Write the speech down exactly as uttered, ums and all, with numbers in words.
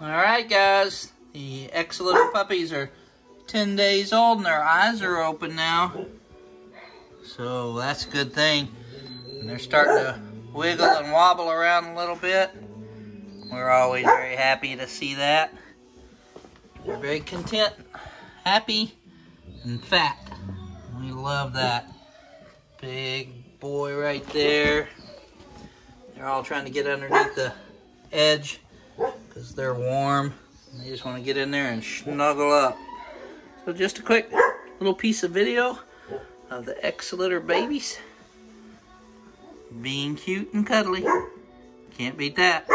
Alright guys, the ex-little puppies are ten days old and their eyes are open now. So that's a good thing. And they're starting to wiggle and wobble around a little bit. We're always very happy to see that. They're very content, happy, and fat. We love that. Big boy right there. They're all trying to get underneath the edge because they're warm. And they just want to get in there and snuggle up. So just a quick little piece of video of the ex-litter babies being cute and cuddly. Can't beat that.